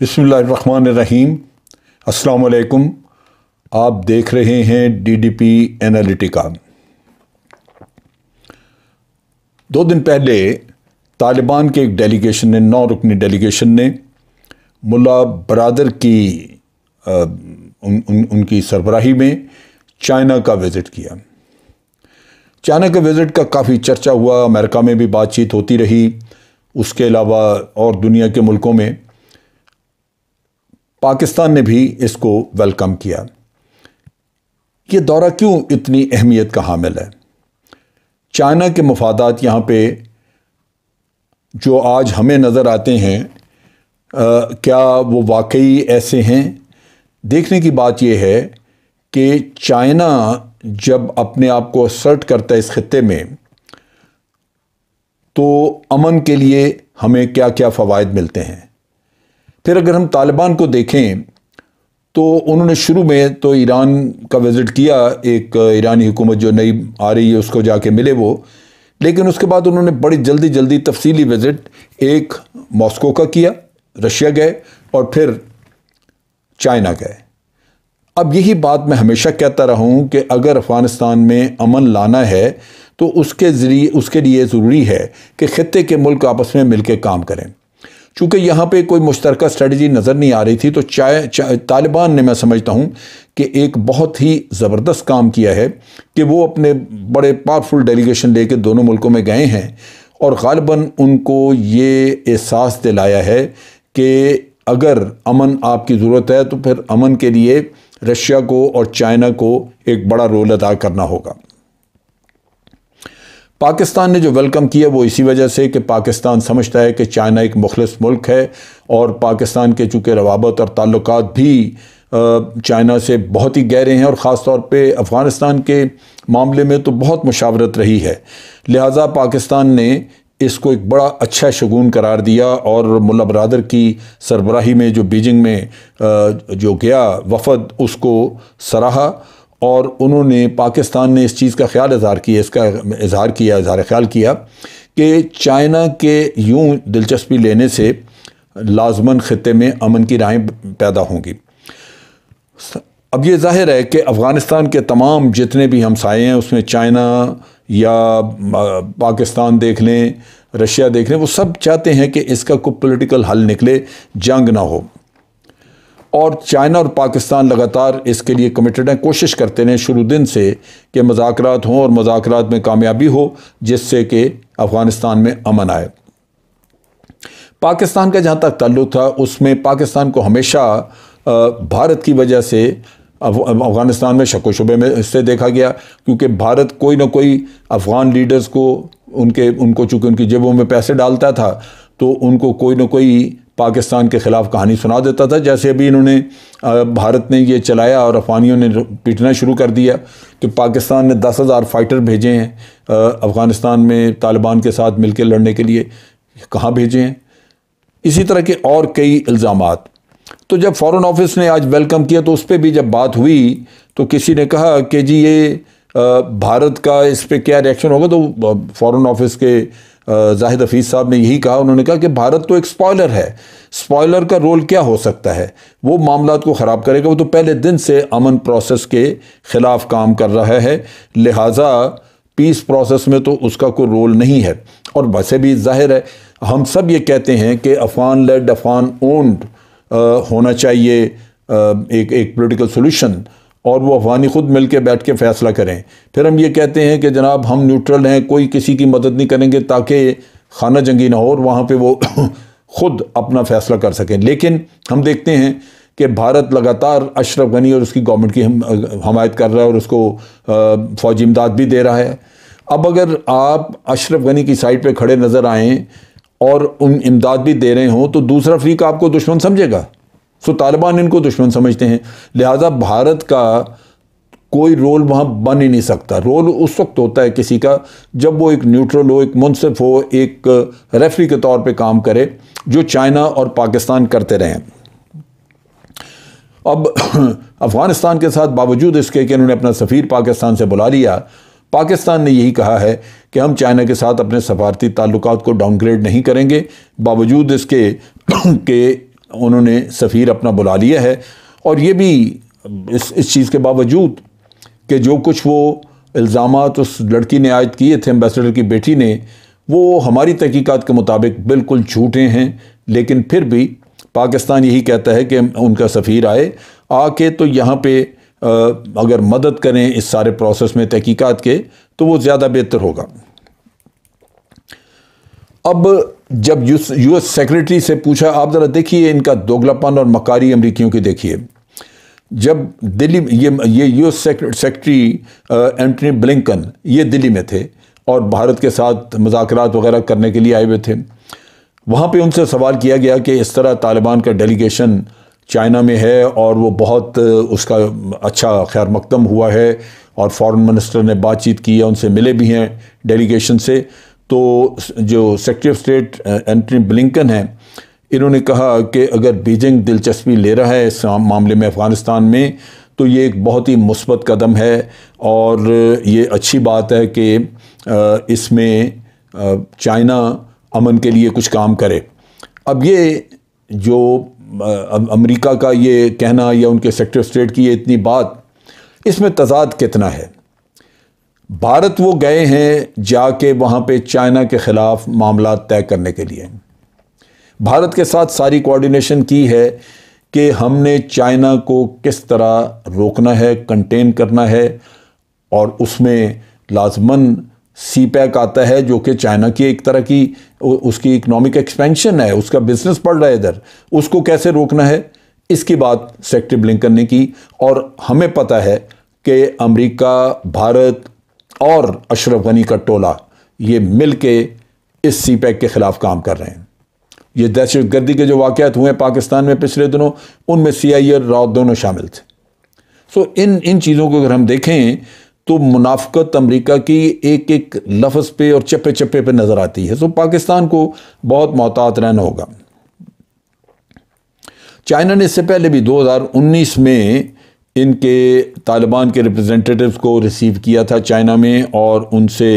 बिस्मिल्लाहिर्रहमानिर्रहीम, अस्सलाम वालेकुम। आप देख रहे हैं डीडीपी एनालिटिका। दो दिन पहले तालिबान के एक डेलीगेशन ने 9 रुकनी डेलीगेशन ने मुल्ला बरादर की उनकी सरबराही में चाइना का विज़िट किया। चाइना के विज़िट का काफ़ी चर्चा हुआ, अमेरिका में भी बातचीत होती रही, उसके अलावा और दुनिया के मुल्कों में। पाकिस्तान ने भी इसको वेलकम किया। ये दौरा क्यों इतनी अहमियत का हामिल है? चाइना के मफादात यहाँ पे जो आज हमें नज़र आते हैं, क्या वो वाकई ऐसे हैं? देखने की बात यह है कि चाइना जब अपने आप को असर्ट करता है इस खित्ते में, तो अमन के लिए हमें क्या क्या फ़वाइद मिलते हैं। फिर अगर हम तालिबान को देखें तो उन्होंने शुरू में तो ईरान का विज़िट किया, एक ईरानी हुकूमत जो नई आ रही है उसको जाके मिले वो, लेकिन उसके बाद उन्होंने बड़ी जल्दी तफसीली विज़िट एक मॉस्को का किया, रशिया गए और फिर चाइना गए। अब यही बात मैं हमेशा कहता रहा हूँ कि अगर अफ़गानिस्तान में अमन लाना है तो उसके लिए ज़रूरी है कि ख़ित्ते के मुल्क आपस में मिलकर काम करें। चूँकि यहाँ पे कोई मुश्तरका स्ट्रेटजी नज़र नहीं आ रही थी, तो तालिबान ने, मैं समझता हूँ कि एक बहुत ही ज़बरदस्त काम किया है कि वो अपने बड़े पावरफुल डेलीगेशन लेके दोनों मुल्कों में गए हैं और ग़ालिबन उनको ये एहसास दिलाया है कि अगर अमन आपकी ज़रूरत है तो फिर अमन के लिए रशिया को और चाइना को एक बड़ा रोल अदा करना होगा। पाकिस्तान ने जो वेलकम किया वो इसी वजह से कि पाकिस्तान समझता है कि चाइना एक मुखलिस मुल्क है और पाकिस्तान के चूँकि रवाबत और ताल्लुकात भी चाइना से बहुत ही गहरे हैं और ख़ास तौर पे अफ़गानिस्तान के मामले में तो बहुत मुशावरत रही है। लिहाजा पाकिस्तान ने इसको एक बड़ा अच्छा शगुन करार दिया और मुल्ला बरादर की सरबराही में जो बीजिंग में जो गया वफद, उसको सराहा और उन्होंने, पाकिस्तान ने इस चीज़ का ख्याल इजहार किया कि चाइना के यूं दिलचस्पी लेने से लाजमन ख़ित्ते में अमन की राहें पैदा होंगी। अब ये ज़ाहिर है कि अफ़गानिस्तान के तमाम जितने भी हमसाए हैं उसमें चाइना या पाकिस्तान देख लें, रशिया देख लें, वो सब चाहते हैं कि इसका कोई पॉलिटिकल हल निकले, जंग ना हो। और चाइना और पाकिस्तान लगातार इसके लिए कमिटेड हैं, कोशिश करते रहे शुरू दिन से कि मुज़ाकरात हों और मुज़ाकरात में कामयाबी हो जिससे कि अफ़गानिस्तान में अमन आए। पाकिस्तान का जहाँ तक ताल्लुक़ था उसमें पाकिस्तान को हमेशा भारत की वजह से अफ़गानिस्तान में शक शुबे में इससे देखा गया, क्योंकि भारत कोई ना कोई अफ़गान लीडर्स को उनको चूँकि उनकी जेबों में पैसे डालता था तो उनको कोई ना कोई पाकिस्तान के ख़िलाफ़ कहानी सुना देता था। जैसे अभी इन्होंने, भारत ने ये चलाया और अफ़गानियों ने पीटना शुरू कर दिया कि पाकिस्तान ने 10,000 फ़ाइटर भेजे हैं अफ़गानिस्तान में तालिबान के साथ मिलकर लड़ने के लिए, कहाँ भेजे हैं? इसी तरह के और कई इल्ज़ामात। तो जब फ़ॉरेन ऑफिस ने आज वेलकम किया तो उस पर भी जब बात हुई तो किसी ने कहा कि जी ये भारत का इस पर क्या रिएक्शन होगा, तो फ़ॉरेन ऑफिस के जाहिद हफीज़ साहब ने यही कहा, उन्होंने कहा कि भारत तो एक स्पॉयलर है, स्पॉयलर का रोल क्या हो सकता है, वो मामलात को ख़राब करेगा, वो तो पहले दिन से अमन प्रोसेस के ख़िलाफ़ काम कर रहा है, लिहाजा पीस प्रोसेस में तो उसका कोई रोल नहीं है। और वैसे भी जाहिर है हम सब ये कहते हैं कि अफ़गान लेड, अफ़गान ओन्ड होना चाहिए एक पॉलिटिकल सोल्यूशन और वो अफ़गानी ख़ुद मिल के बैठ के फ़ैसला करें। फिर हम ये कहते हैं कि जनाब हम न्यूट्रल हैं, कोई किसी की मदद नहीं करेंगे ताकि खाना जंगी ना हो और वहाँ पे वो ख़ुद अपना फ़ैसला कर सकें। लेकिन हम देखते हैं कि भारत लगातार अशरफ गनी और उसकी गवर्नमेंट की हमायत कर रहा है और उसको फ़ौजी इमदाद भी दे रहा है। अब अगर आप अशरफ गनी की साइड पर खड़े नज़र आएँ और उन इमदाद भी दे रहे हों तो दूसरा फ्रीक आपको दुश्मन समझेगा। तो तालिबान इनको दुश्मन समझते हैं, लिहाजा भारत का कोई रोल वहाँ बन ही नहीं सकता। रोल उस वक्त होता है किसी का जब वो एक न्यूट्रल हो, एक मुंसिफ हो, एक रेफरी के तौर पे काम करे, जो चाइना और पाकिस्तान करते रहें। अब अफ़गानिस्तान के साथ बावजूद इसके कि इन्होंने अपना सफ़ीर पाकिस्तान से बुला लिया, पाकिस्तान ने यही कहा है कि हम चाइना के साथ अपने सफारती ताल्लुकात को डाउनग्रेड नहीं करेंगे, बावजूद इसके उन्होंने सफ़ीर अपना बुला लिया है। और ये भी इस चीज़ के बावजूद कि जो कुछ वो इल्ज़ामात उस लड़की ने आयद किए थे, एम्बेसडर की बेटी ने, वो हमारी तहकीकात के मुताबिक बिल्कुल झूठे हैं। लेकिन फिर भी पाकिस्तान यही कहता है कि उनका सफ़ीर आए, आके तो यहाँ पे अगर मदद करें इस सारे प्रोसेस में तहकीकात के, तो वो ज़्यादा बेहतर होगा। अब जब यूएस सेक्रेटरी से पूछा, आप ज़रा देखिए इनका दोगलापन और मकारी अमरीकियों की देखिए। जब दिल्ली ये यूएस सेक्रेटरी एंटनी ब्लिंकन ये दिल्ली में थे और भारत के साथ मुज़ाकरात वगैरह करने के लिए आए हुए थे। वहाँ पे उनसे सवाल किया गया कि इस तरह तालिबान का डेलीगेशन चाइना में है और वो बहुत उसका अच्छा खैर मकदम हुआ है और फॉरेन मिनिस्टर ने बातचीत की है, उनसे मिले भी हैं डेलीगेशन से। तो जो secretary of state Antony Blinken हैं, इन्होंने कहा कि अगर बीजिंग दिलचस्पी ले रहा है इस मामले में अफ़गानिस्तान में, तो ये एक बहुत ही मुस्बत कदम है और ये अच्छी बात है कि इसमें चाइना अमन के लिए कुछ काम करे। अब ये जो अमेरिका का ये कहना या उनके सेक्रेटरी ऑफ स्टेट की ये इतनी बात, इसमें तजाद कितना है। भारत वो गए हैं जाके वहाँ पे चाइना के ख़िलाफ़ मामला तय करने के लिए, भारत के साथ सारी कोऑर्डिनेशन की है कि हमने चाइना को किस तरह रोकना है, कंटेन करना है। और उसमें लाजमन सीपैक आता है जो कि चाइना की एक तरह की उसकी इकनॉमिक एक्सपेंशन है, उसका बिजनेस बढ़ रहा है इधर, उसको कैसे रोकना है, इसकी बात सेक्रेटरी ब्लिंकन ने की। और हमें पता है कि अमेरिका, भारत और अशरफ गनी का टोला ये मिलके इस सीपैक के ख़िलाफ़ काम कर रहे हैं। ये दहशत गर्दी के जो वाक़यात हुए पाकिस्तान में पिछले दिनों, उनमें CIA और राव दोनों शामिल थे। सो इन चीज़ों को अगर हम देखें तो मुनाफ़क़त अमरीका की एक एक लफ्ज़ पे और चप्पे चप्पे पे नज़र आती है। सो पाकिस्तान को बहुत मोहतात रहना होगा। चाइना ने इससे पहले भी 2019 में इनके तालिबान के रिप्रेजेंटेटिव्स को रिसीव किया था चाइना में और उनसे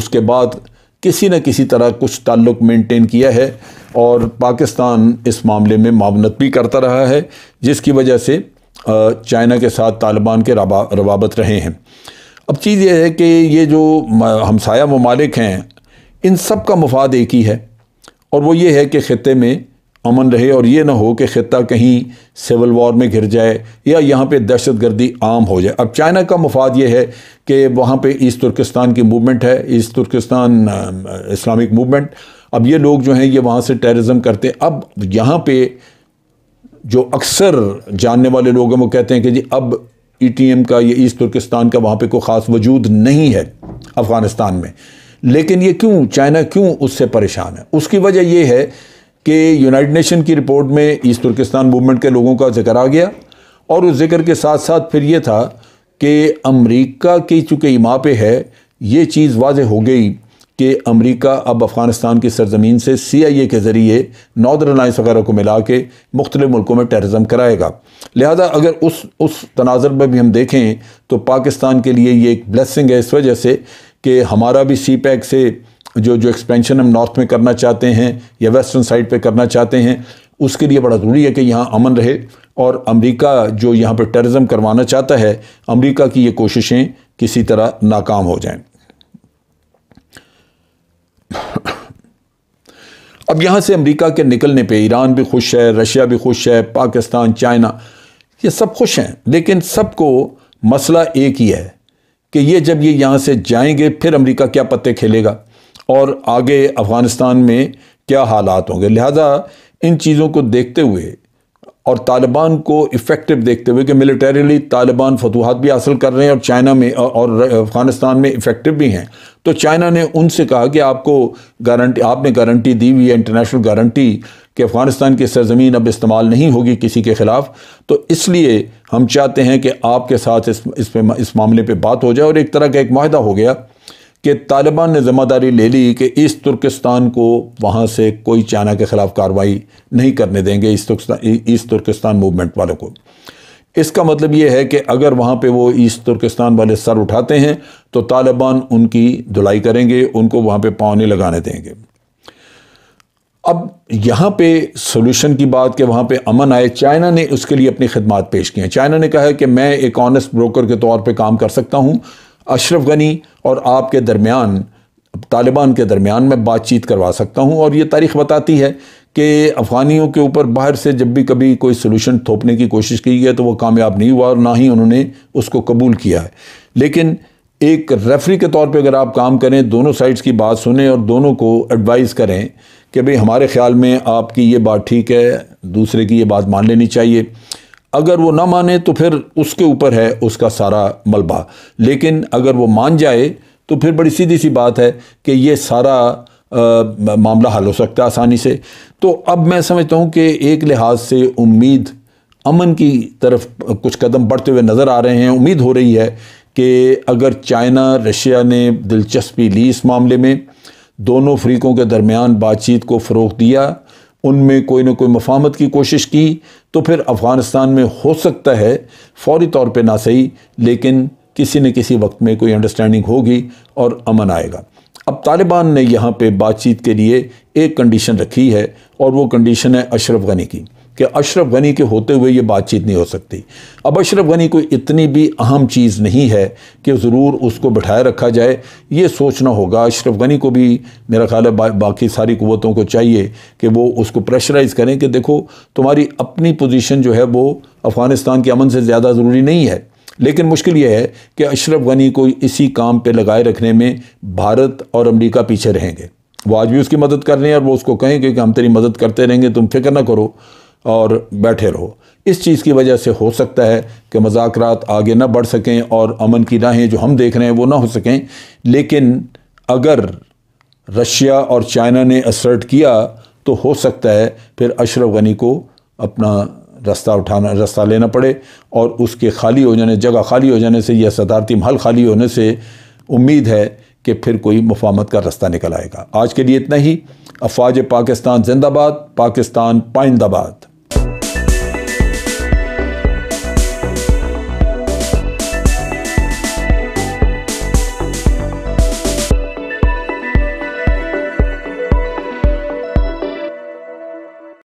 उसके बाद किसी न किसी तरह कुछ ताल्लुक़ मेंटेन किया है। और पाकिस्तान इस मामले में मावनत भी करता रहा है, जिसकी वजह से चाइना के साथ तालिबान के रवाबत रहे हैं। अब चीज़ यह है कि ये जो हमसाया ममालिक हैं, इन सब का मुफाद एक ही है और वो ये है कि ख़ित्ते में अमन रहे और ये ना हो कि ख़ित्ता कहीं सिविल वॉर में घिर जाए या यहाँ पे दहशतगर्दी आम हो जाए। अब चाइना का मुफाद ये है कि वहाँ पे ईस्ट तुर्किस्तान की मूवमेंट है, ईस्ट तुर्किस्तान इस्लामिक मूवमेंट। अब ये लोग जो हैं ये वहाँ से टेररिज्म करते हैं। अब यहाँ पे जो अक्सर जानने वाले लोग हैं वो कहते हैं कि जी अब ETM का, ये ईस्ट तुर्किस्तान का वहाँ पे कोई ख़ास वजूद नहीं है अफ़गानिस्तान में। लेकिन ये क्यों, चाइना क्यों उससे परेशान है? उसकी वजह ये है कि यूनाइटेड नेशन की रिपोर्ट में ईस्ट तुर्किस्तान मूवमेंट के लोगों का जिक्र आ गया और उस जिक्र के साथ साथ फिर ये था कि अमेरिका की चूँकि इमा पे है, ये चीज़ वाजह हो गई कि अमेरिका अब अफ़गानिस्तान की सरजमीन से CIA के ज़रिए नॉर्दर्न अलायंस वगैरह को मिला के मुख्तलिफ़ मुल्कों में टेररिज्म कराएगा। लिहाजा अगर उस तनाज़ुर में भी हम देखें तो पाकिस्तान के लिए ये एक ब्लेसिंग है, इस वजह से कि हमारा भी CPEC से जो एक्सपेंशन हम नॉर्थ में करना चाहते हैं या वेस्टर्न साइड पे करना चाहते हैं, उसके लिए बड़ा ज़रूरी है कि यहाँ अमन रहे। और अमेरिका जो यहाँ पे टेररिज्म करवाना चाहता है, अमेरिका की ये कोशिशें किसी तरह नाकाम हो जाएं। अब यहाँ से अमेरिका के निकलने पे ईरान भी खुश है, रशिया भी खुश है, पाकिस्तान, चाइना, ये सब खुश हैं। लेकिन सबको मसला एक ही है कि ये जब ये यहाँ से जाएंगे फिर अमेरिका क्या पत्ते खेलेगा और आगे अफ़गानिस्तान में क्या हालात होंगे। लिहाजा इन चीज़ों को देखते हुए और तालिबान को इफ़ेक्टिव देखते हुए कि मिलिटरीली तालिबान फतूहात भी हासिल कर रहे हैं और चाइना में और अफ़गानिस्तान में इफ़ेक्टिव भी हैं, तो चाइना ने उनसे कहा कि आपको गारंटी, आपने गारंटी दी हुई है, इंटरनेशनल गारंटी कि अफ़गानिस्तान की सरजमीन अब इस्तेमाल नहीं होगी किसी के ख़िलाफ़, तो इसलिए हम चाहते हैं कि आपके साथ इस मामले पर बात हो जाए। और एक तरह का एक मुआहदा हो गया कि तालिबान ने ज़िम्मेदारी ले ली कि ईस्ट तुर्किस्तान को वहाँ से कोई चाइना के ख़िलाफ़ कार्रवाई नहीं करने देंगे, ईस्ट तुर्किस्तान मूवमेंट वालों को। इसका मतलब ये है कि अगर वहाँ पे वो ईस्ट तुर्किस्तान वाले सर उठाते हैं तो तालिबान उनकी धुलाई करेंगे, उनको वहाँ पे पाँव नहीं लगाने देंगे। अब यहाँ पे सोल्यूशन की बात कि वहाँ पे अमन आए, चाइना ने उसके लिए अपनी खिदमत पेश की हैं। चाइना ने कहा है कि मैं एक ऑनेस्ट ब्रोकर के तौर पे काम कर सकता हूँ, अशरफ गनी और आपके दरमियान, तालिबान के दरमियान मैं बातचीत करवा सकता हूँ। और ये तारीख़ बताती है कि अफ़गानियों के ऊपर बाहर से जब भी कभी कोई सोल्यूशन थोपने की कोशिश की गई तो वो कामयाब नहीं हुआ और ना ही उन्होंने उसको कबूल किया है। लेकिन एक रेफरी के तौर पे अगर आप काम करें, दोनों साइड्स की बात सुनें और दोनों को एडवाइस करें कि भाई हमारे ख्याल में आपकी ये बात ठीक है, दूसरे की ये बात मान लेनी चाहिए। अगर वो ना माने तो फिर उसके ऊपर है उसका सारा मलबा, लेकिन अगर वो मान जाए तो फिर बड़ी सीधी सी बात है कि ये सारा मामला हल हो सकता है आसानी से। तो अब मैं समझता हूँ कि एक लिहाज से उम्मीद अमन की तरफ कुछ कदम बढ़ते हुए नज़र आ रहे हैं। उम्मीद हो रही है कि अगर चाइना रशिया ने दिलचस्पी ली इस मामले में, दोनों फ्रीकों के दरमियान बातचीत को फ़रोग़ दिया, उनमें कोई ना कोई मफाहमत की कोशिश की, तो फिर अफ़गानिस्तान में हो सकता है फौरी तौर पे ना सही लेकिन किसी न किसी वक्त में कोई अंडरस्टैंडिंग होगी और अमन आएगा। अब तालिबान ने यहाँ पे बातचीत के लिए एक कंडीशन रखी है और वो कंडीशन है अशरफ गनी की, कि अशरफ गनी के होते हुए ये बातचीत नहीं हो सकती। अब अशरफ गनी कोई इतनी भी अहम चीज़ नहीं है कि ज़रूर उसको बिठाए रखा जाए, ये सोचना होगा। अशरफ गनी को भी मेरा ख्याल है बाकी सारी कुव्वतों को चाहिए कि वो उसको प्रेशराइज़ करें कि देखो तुम्हारी अपनी पोजीशन जो है वो अफ़गानिस्तान के अमन से ज़्यादा ज़रूरी नहीं है। लेकिन मुश्किल यह है कि अशरफ गनी को इसी काम पर लगाए रखने में भारत और अमरीका पीछे रहेंगे। वो आज भी उसकी मदद कर रहे हैं और वो उसको कहेंगे कि हम तेरी मदद करते रहेंगे, तुम फिक्र ना करो और बैठे रहो। इस चीज़ की वजह से हो सकता है कि मज़ाकरात आगे ना बढ़ सकें और अमन की राहें जो हम देख रहे हैं वो ना हो सकें। लेकिन अगर रशिया और चाइना ने असर्ट किया तो हो सकता है फिर अशरफ गनी को अपना रास्ता लेना पड़े और उसके खाली हो जाने, जगह खाली हो जाने से या सदारती महल खाली होने से उम्मीद है कि फिर कोई मुफाहमत का रास्ता निकल आएगा। आज के लिए इतना ही। अफवाज पाकिस्तान जिंदाबाद, पाकिस्तान पाइंदाबाद।